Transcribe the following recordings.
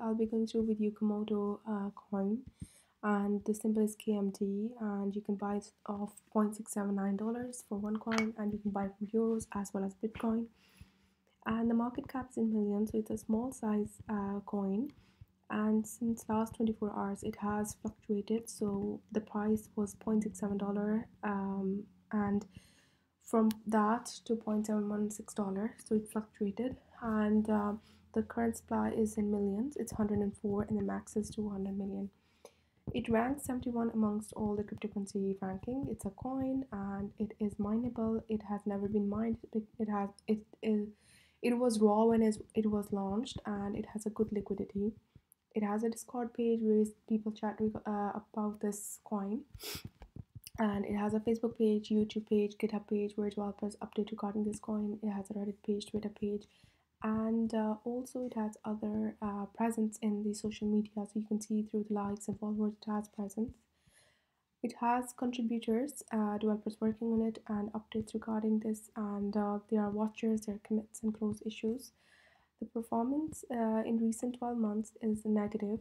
I'll be going through with you Komodo coin, and the symbol is KMT, and you can buy it off $0.679 for one coin, and you can buy from euros as well as Bitcoin. And the market cap is in millions, so it's a small size coin. And since last 24 hours it has fluctuated, so the price was $0.67 and from that to $0.716, so it fluctuated. And the current supply is in millions, it's 104, and the max is 200 million. It ranks 71 amongst all the cryptocurrency ranking. It's a coin and it is mineable. It has never been mined. It was raw when it was launched, and it has a good liquidity. It has a Discord page where people chat about this coin. And it has a Facebook page, YouTube page, GitHub page where developers update regarding this coin. It has a Reddit page, Twitter page. And also it has other presence in the social media, so you can see through the likes and followers it has presence. It has contributors, developers working on it, and updates regarding this, and there are watchers, there are commits and close issues. The performance in recent 12 months is negative.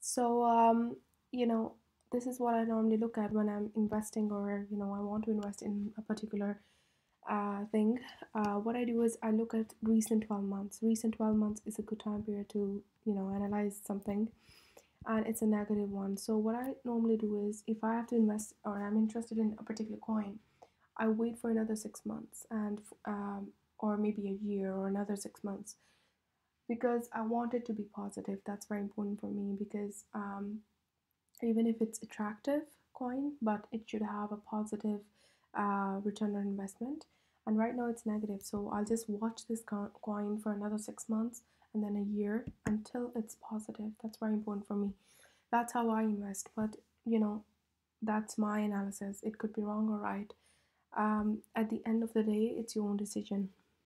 So you know, this is what I normally look at when I'm investing, or you know, I want to invest in a particular thing. What I do is I look at recent 12 months. Recent 12 months is a good time period to, you know, analyze something, and it's a negative one. So what I normally do is, if I have to invest or I'm interested in a particular coin, I wait for another 6 months, and or maybe a year or another 6 months, because I want it to be positive. That's very important for me, because even if it's attractive coin, but it should have a positive return on investment. And right now it's negative, so I'll just watch this coin for another 6 months and then a year until it's positive. That's very important for me. That's how I invest, but you know, that's my analysis. It could be wrong or right. At the end of the day, it's your own decision.